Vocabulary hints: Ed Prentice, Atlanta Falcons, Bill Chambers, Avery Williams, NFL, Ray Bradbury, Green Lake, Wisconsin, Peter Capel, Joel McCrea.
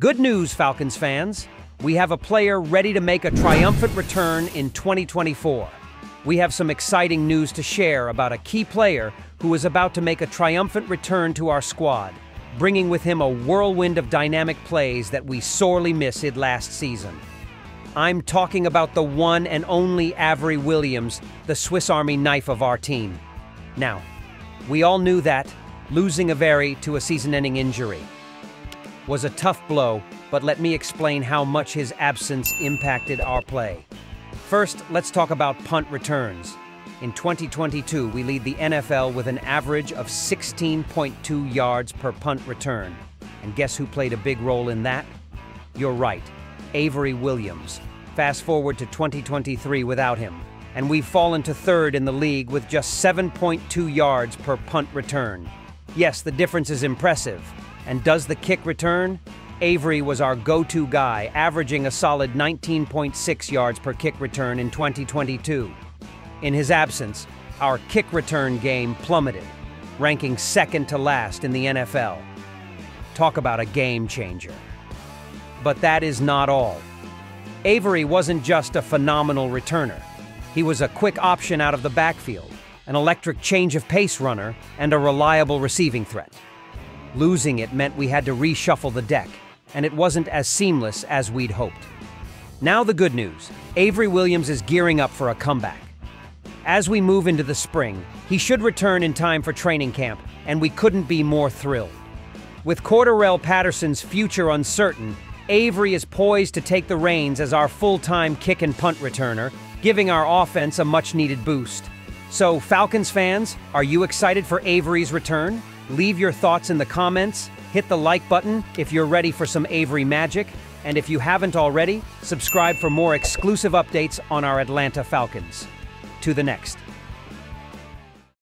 Good news, Falcons fans. We have a player ready to make a triumphant return in 2024. We have some exciting news to share about a key player who is about to make a triumphant return to our squad, bringing with him a whirlwind of dynamic plays that we sorely missed last season. I'm talking about the one and only Avery Williams, the Swiss Army knife of our team. Now, we all knew that losing Avery to a season-ending injury was a tough blow, but let me explain how much his absence impacted our play. First, let's talk about punt returns. In 2022, we lead the NFL with an average of 16.2 yards per punt return. And guess who played a big role in that? You're right, Avery Williams. Fast forward to 2023 without him, and we've fallen to third in the league with just 7.2 yards per punt return. Yes, the difference is impressive. And does the kick return? Avery was our go-to guy, averaging a solid 19.6 yards per kick return in 2022. In his absence, our kick return game plummeted, ranking second to last in the NFL. Talk about a game changer. But that is not all. Avery wasn't just a phenomenal returner. He was a quick option out of the backfield, an electric change of pace runner, and a reliable receiving threat. Losing it meant we had to reshuffle the deck, and it wasn't as seamless as we'd hoped. Now the good news, Avery Williams is gearing up for a comeback. As we move into the spring, he should return in time for training camp, and we couldn't be more thrilled. With Cordarrelle Patterson's future uncertain, Avery is poised to take the reins as our full-time kick and punt returner, giving our offense a much-needed boost. So, Falcons fans, are you excited for Avery's return? Leave your thoughts in the comments, hit the like button if you're ready for some Avery magic, and if you haven't already, subscribe for more exclusive updates on our Atlanta Falcons. To the next.